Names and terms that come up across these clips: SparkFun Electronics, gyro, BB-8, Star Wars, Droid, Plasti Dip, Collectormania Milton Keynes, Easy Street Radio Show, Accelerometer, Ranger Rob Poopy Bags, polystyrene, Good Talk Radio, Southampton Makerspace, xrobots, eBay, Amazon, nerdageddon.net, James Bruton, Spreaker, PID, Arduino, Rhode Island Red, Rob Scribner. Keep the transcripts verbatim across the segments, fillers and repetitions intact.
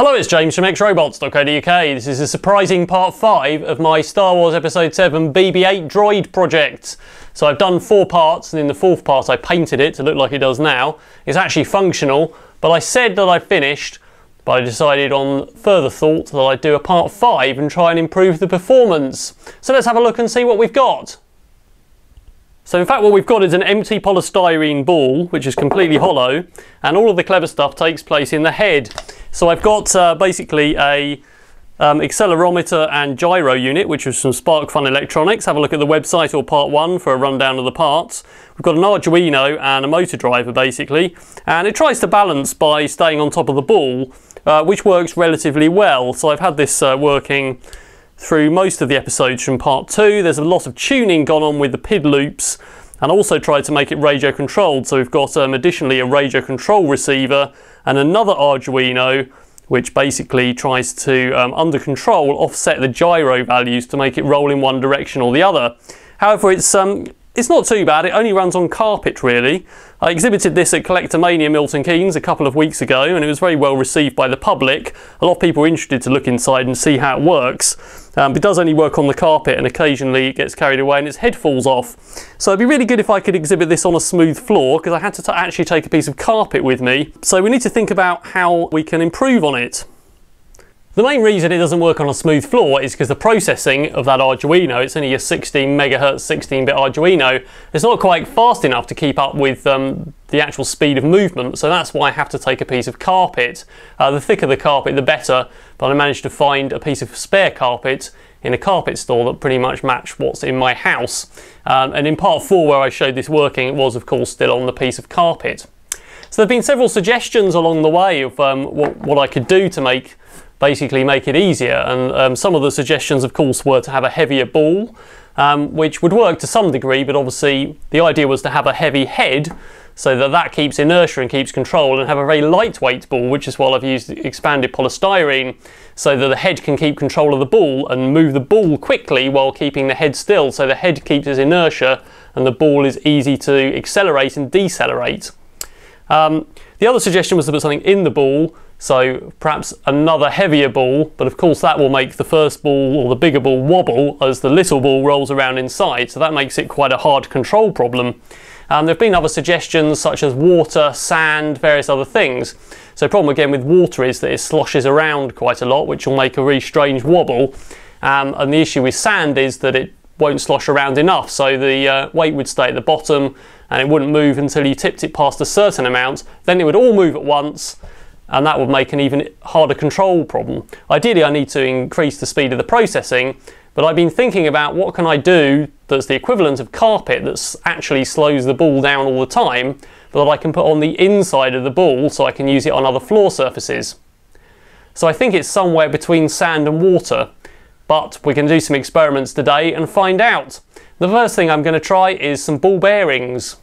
Hello, it's James from x robots dot co dot U K. This is a surprising part five of my Star Wars Episode seven B B eight droid project. So I've done four parts, and in the fourth part I painted it to look like it does now. It's actually functional, but I said that I finished, but I decided on further thought that I'd do a part five and try and improve the performance. So let's have a look and see what we've got. So in fact what we've got is an empty polystyrene ball, which is completely hollow, and all of the clever stuff takes place in the head. So I've got uh, basically a um, accelerometer and gyro unit, which is from SparkFun Electronics. Have a look at the website or part one for a rundown of the parts. We've got an Arduino and a motor driver basically, and it tries to balance by staying on top of the ball, uh, which works relatively well. So I've had this uh, working through most of the episodes from part two. There's a lot of tuning gone on with the P I D loops, and also tried to make it radio controlled. So we've got um, additionally a radio control receiver and another Arduino, which basically tries to, um, under control, offset the gyro values to make it roll in one direction or the other. However, it's um, it's not too bad. It only runs on carpet really. I exhibited this at Collectormania Milton Keynes a couple of weeks ago, and it was very well received by the public. A lot of people were interested to look inside and see how it works. Um, but it does only work on the carpet, and occasionally it gets carried away and its head falls off. So it'd be really good if I could exhibit this on a smooth floor, because I had to t actually take a piece of carpet with me. So we need to think about how we can improve on it. The main reason it doesn't work on a smooth floor is because the processing of that Arduino, it's only a sixteen megahertz sixteen bit Arduino, it's not quite fast enough to keep up with um, the actual speed of movement, so that's why I have to take a piece of carpet. Uh, the thicker the carpet the better, but I managed to find a piece of spare carpet in a carpet store that pretty much matched what's in my house. Um, and in part four where I showed this working, it was of course still on the piece of carpet. So there have been several suggestions along the way of um, what, what I could do to make basically make it easier, and um, some of the suggestions of course were to have a heavier ball, um, which would work to some degree, but obviously the idea was to have a heavy head so that that keeps inertia and keeps control, and have a very lightweight ball, which is why I've used expanded polystyrene, so that the head can keep control of the ball and move the ball quickly while keeping the head still, so the head keeps its inertia and the ball is easy to accelerate and decelerate. Um, the other suggestion was to put something in the ball, so perhaps another heavier ball, but of course that will make the first ball or the bigger ball wobble as the little ball rolls around inside, so that makes it quite a hard control problem. Um, there have been other suggestions such as water, sand, various other things. So the problem again with water is that it sloshes around quite a lot, which will make a really strange wobble, um, and the issue with sand is that it won't slosh around enough, so the uh, weight would stay at the bottom and it wouldn't move until you tipped it past a certain amount, then it would all move at once, and that would make an even harder control problem. Ideally I need to increase the speed of the processing, but I've been thinking about what can I do that's the equivalent of carpet that actually slows the ball down all the time, but that I can put on the inside of the ball so I can use it on other floor surfaces. So I think it's somewhere between sand and water, but we're going to do some experiments today and find out. The first thing I'm going to try is some ball bearings.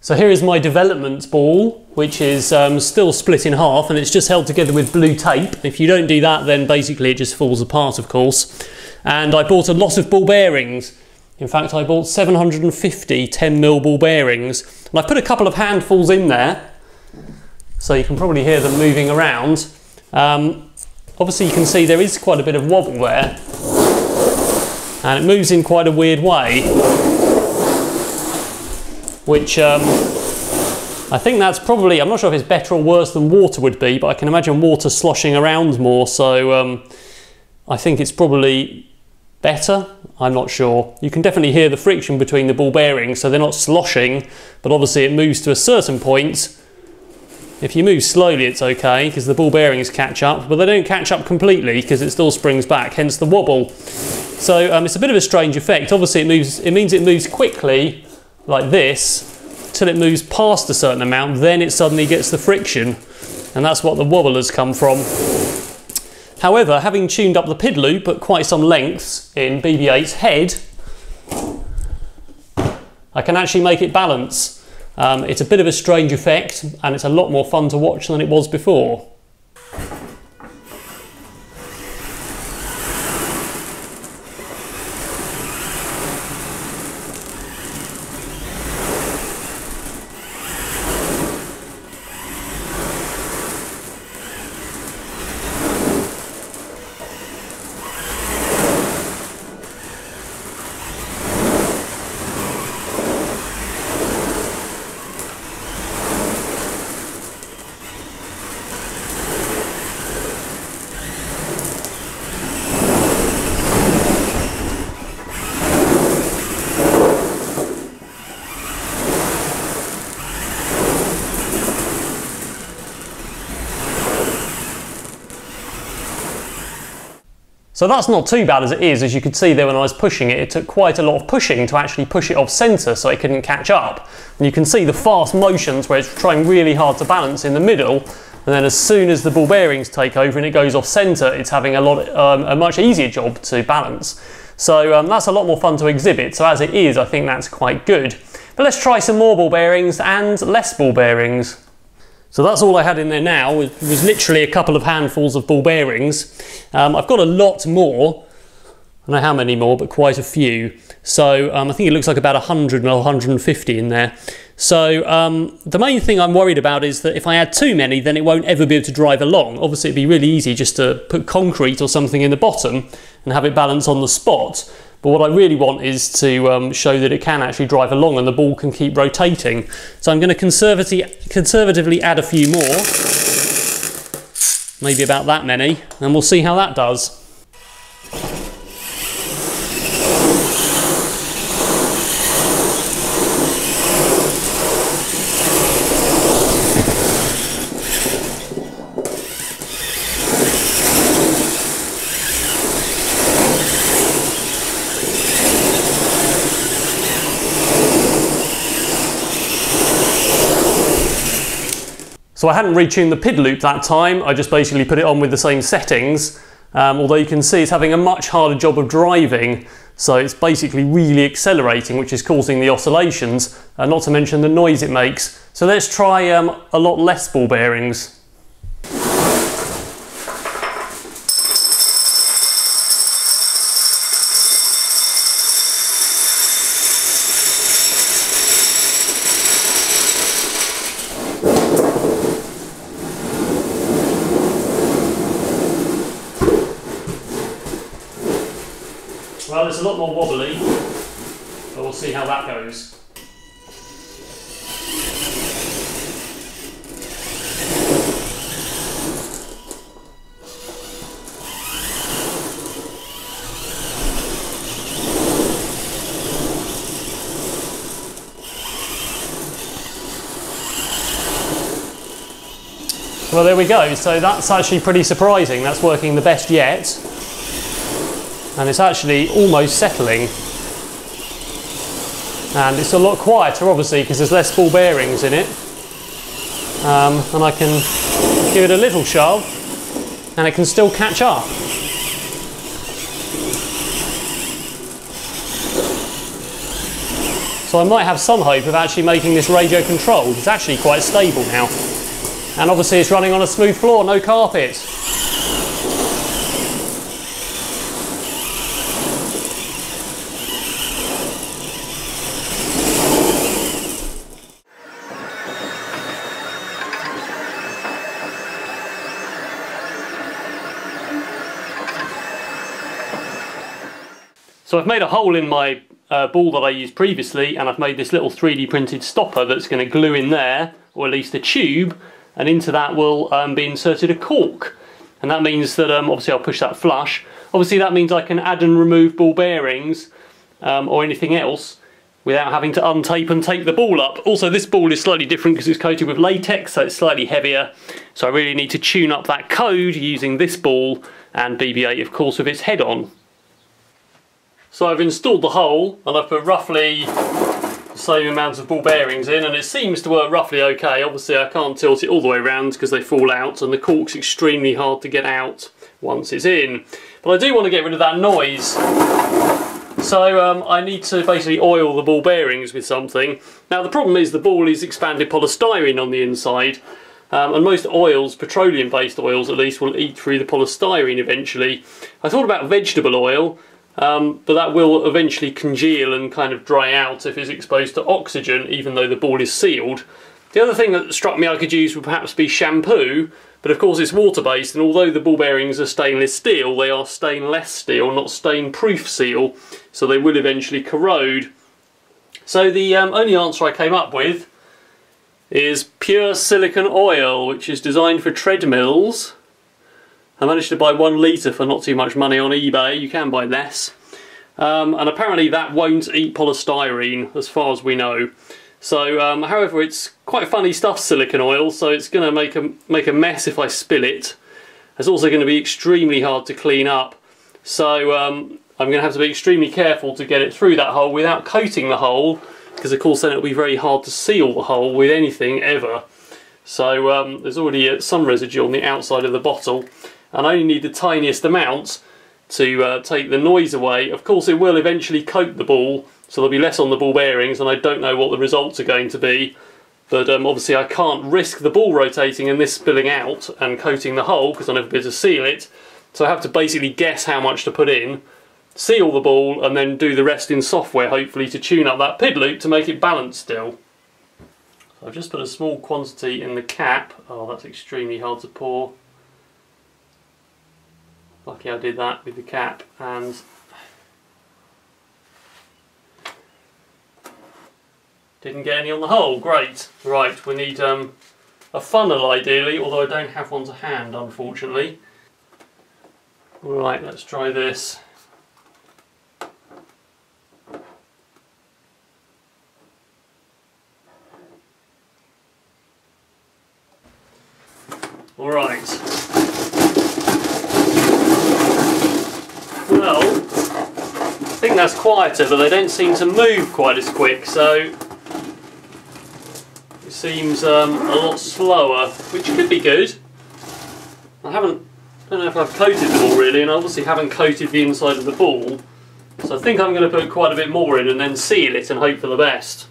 So here is my development ball, which is um, still split in half, and it's just held together with blue tape. If you don't do that, then basically it just falls apart, of course. And I bought a lot of ball bearings. In fact, I bought seven hundred fifty ten mil ball bearings. And I put a couple of handfuls in there, so you can probably hear them moving around. Um, obviously you can see there is quite a bit of wobble there, and it moves in quite a weird way, which um, I think that's probably, I'm not sure if it's better or worse than water would be, but I can imagine water sloshing around more, so um, I think it's probably better, I'm not sure. You can definitely hear the friction between the ball bearings, so they're not sloshing, but obviously it moves to a certain point. If you move slowly it's okay, because the ball bearings catch up, but they don't catch up completely, because it still springs back, hence the wobble. So um, it's a bit of a strange effect. Obviously it moves, it means it moves quickly, like this, till it moves past a certain amount, then it suddenly gets the friction, and that's what the wobble has come from. However, having tuned up the P I D loop at quite some lengths in B B eight's head, I can actually make it balance. Um, it's a bit of a strange effect, and it's a lot more fun to watch than it was before. So that's not too bad as it is. As you could see there when I was pushing it, it took quite a lot of pushing to actually push it off center so it couldn't catch up. And you can see the fast motions where it's trying really hard to balance in the middle, and then as soon as the ball bearings take over and it goes off center, it's having a lot, um, a much easier job to balance. So um, that's a lot more fun to exhibit. So as it is, I think that's quite good. But let's try some more ball bearings and less ball bearings. So that's all I had in there now. It was literally a couple of handfuls of ball bearings. Um, I've got a lot more. I don't know how many more, but quite a few. So um, I think it looks like about a hundred or a hundred and fifty in there. So um, the main thing I'm worried about is that if I add too many, then it won't ever be able to drive along. Obviously, it'd be really easy just to put concrete or something in the bottom and have it balance on the spot. But what I really want is to um, show that it can actually drive along and the ball can keep rotating. So I'm going to conservatively add a few more, maybe about that many, and we'll see how that does. So I hadn't retuned the P I D loop that time, I just basically put it on with the same settings, um, although you can see it's having a much harder job of driving, so it's basically really accelerating, which is causing the oscillations, uh, not to mention the noise it makes. So let's try um, a lot less ball bearings. Well, it's a lot more wobbly, but we'll see how that goes. Well, there we go. So that's actually pretty surprising. That's working the best yet. And it's actually almost settling. And it's a lot quieter, obviously, because there's less ball bearings in it. Um, and I can give it a little shove, and it can still catch up. So I might have some hope of actually making this radio controlled. It's actually quite stable now. And obviously it's running on a smooth floor, no carpet. So I've made a hole in my uh, ball that I used previously, and I've made this little three D printed stopper that's going to glue in there, or at least a tube, and into that will um, be inserted a cork. And that means that, um, obviously I'll push that flush. Obviously that means I can add and remove ball bearings um, or anything else without having to untape and tape the ball up. Also, this ball is slightly different because it's coated with latex, so it's slightly heavier. So I really need to tune up that code using this ball and B B eight, of course, with its head on. So I've installed the hole and I've put roughly the same amount of ball bearings in, and it seems to work roughly okay. Obviously I can't tilt it all the way around because they fall out, and the cork's extremely hard to get out once it's in. But I do want to get rid of that noise. So um, I need to basically oil the ball bearings with something. Now the problem is the ball is expanded polystyrene on the inside, um, and most oils, petroleum based oils at least, will eat through the polystyrene eventually. I thought about vegetable oil. Um, but that will eventually congeal and kind of dry out if it's exposed to oxygen, even though the ball is sealed. The other thing that struck me I could use would perhaps be shampoo, but of course it's water-based, and although the ball bearings are stainless steel, they are stainless steel, not stain-proof steel, so they will eventually corrode. So the um, only answer I came up with is pure silicon oil, which is designed for treadmills. I managed to buy one litre for not too much money on eBay. You can buy less. Um, and apparently that won't eat polystyrene, as far as we know. So, um, however, it's quite funny stuff, silicon oil, so it's going to make a, make a mess if I spill it. It's also going to be extremely hard to clean up. So um, I'm going to have to be extremely careful to get it through that hole without coating the hole, because of course then it'll be very hard to seal the hole with anything ever. So um, there's already uh, some residue on the outside of the bottle, and I only need the tiniest amount to uh, take the noise away. Of course it will eventually coat the ball, so there'll be less on the ball bearings, and I don't know what the results are going to be, but um, obviously I can't risk the ball rotating and this spilling out and coating the hole, because I'll never be able to seal it. So I have to basically guess how much to put in, seal the ball, and then do the rest in software, hopefully, to tune up that P I D loop to make it balanced still. So I've just put a small quantity in the cap. Oh, that's extremely hard to pour. Lucky I did that with the cap, and didn't get any on the hole. Great. Right, we need um, a funnel ideally, although I don't have one to hand, unfortunately. Right, let's try this. All right. Well, I think that's quieter, but they don't seem to move quite as quick, so it seems um, a lot slower, which could be good. I haven't, I don't know if I've coated the ball really, and I obviously haven't coated the inside of the ball, so I think I'm going to put quite a bit more in and then seal it and hope for the best.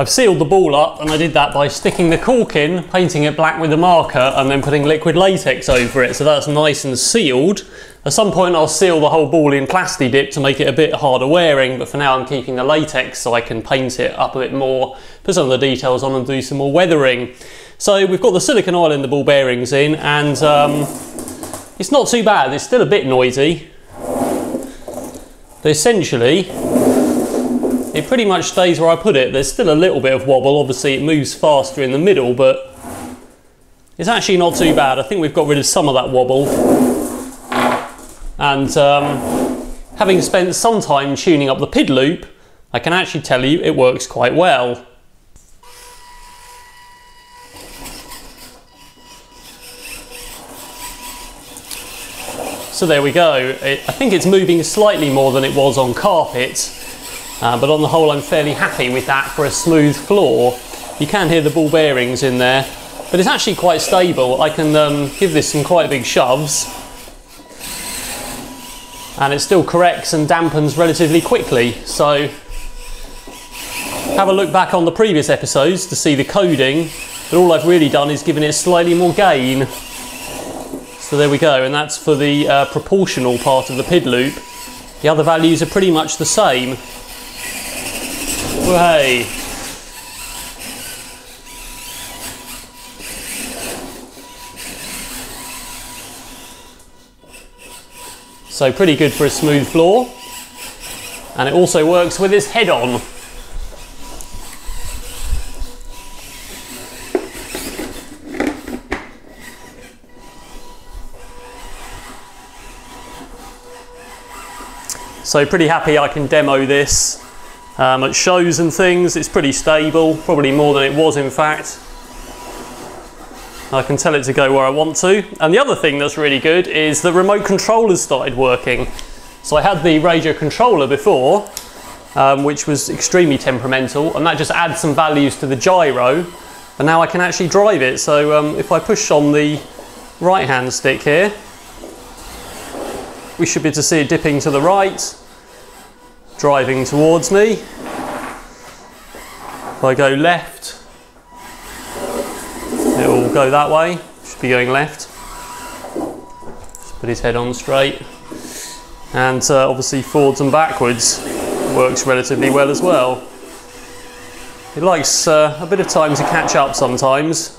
I've sealed the ball up, and I did that by sticking the cork in, painting it black with a marker, and then putting liquid latex over it, so that's nice and sealed. At some point I'll seal the whole ball in Plasti Dip to make it a bit harder wearing, but for now I'm keeping the latex so I can paint it up a bit more, put some of the details on and do some more weathering. So we've got the silicone oil in the ball bearings in, and um, it's not too bad. It's still a bit noisy, but essentially it pretty much stays where I put it. There's still a little bit of wobble, obviously it moves faster in the middle, but it's actually not too bad. I think we've got rid of some of that wobble, and um, having spent some time tuning up the P I D loop, I can actually tell you it works quite well. So there we go. It, I think it's moving slightly more than it was on carpet. Uh, but on the whole I'm fairly happy with that for a smooth floor. You can hear the ball bearings in there, but it's actually quite stable. I can um, give this some quite big shoves, and it still corrects and dampens relatively quickly. So have a look back on the previous episodes to see the coding, but all I've really done is given it slightly more gain. So there we go, and that's for the uh, proportional part of the P I D loop. The other values are pretty much the same. Hey. So pretty good for a smooth floor, and it also works with its head on. So pretty happy I can demo this. Um, at shows and things, it's pretty stable, probably more than it was in fact. I can tell it to go where I want to. And the other thing that's really good is the remote controller's started working. So I had the radio controller before, um, which was extremely temperamental, and that just adds some values to the gyro, but now I can actually drive it. So um, if I push on the right hand stick here, we should be able to see it dipping to the right, driving towards me. If I go left, it will go that way. Should be going left. Just put his head on straight. And uh, obviously forwards and backwards works relatively well as well. It likes uh, a bit of time to catch up sometimes.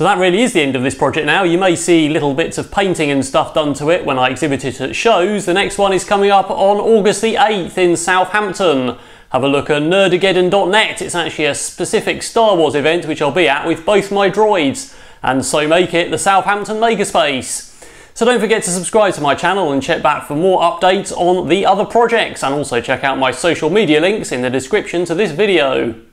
So that really is the end of this project now. You may see little bits of painting and stuff done to it when I exhibit it at shows. The next one is coming up on August the eighth in Southampton. Have a look at nerdageddon dot net. It's actually a specific Star Wars event which I'll be at with both my droids, and so make it the Southampton Makerspace. So don't forget to subscribe to my channel and check back for more updates on the other projects, and also check out my social media links in the description to this video.